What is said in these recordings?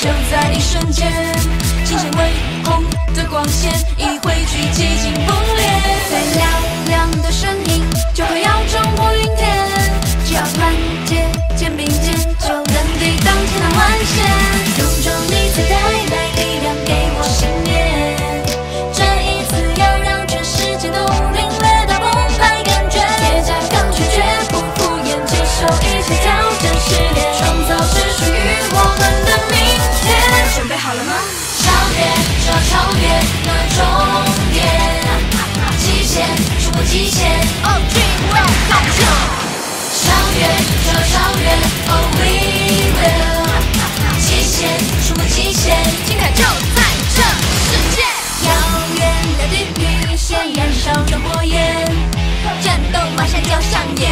就在一瞬间，精神微红的光线已汇聚，几近崩裂。最嘹亮的声音就快要冲破云天，只要团结肩并肩，就能抵挡天堂幻线。用出你最大的力量，给我信念。这一次要让全世界都领略到澎湃感觉，别假装拒绝，不敷衍，接受一切挑战试炼，创造只属于我们的明天。 准备好了吗？超越，就要超越那终点，极限突破极限，哦，进入高潮。超越，就要超越，哦 ，We will， 极限突破极限，精彩就在这世界。遥远的地平线燃烧着火焰，战斗马上要上演，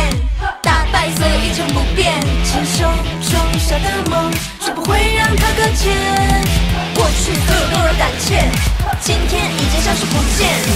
打败所有一成不变，承受种下的梦。 不会让它搁浅，过去所有懦弱胆怯，今天已经消失不见。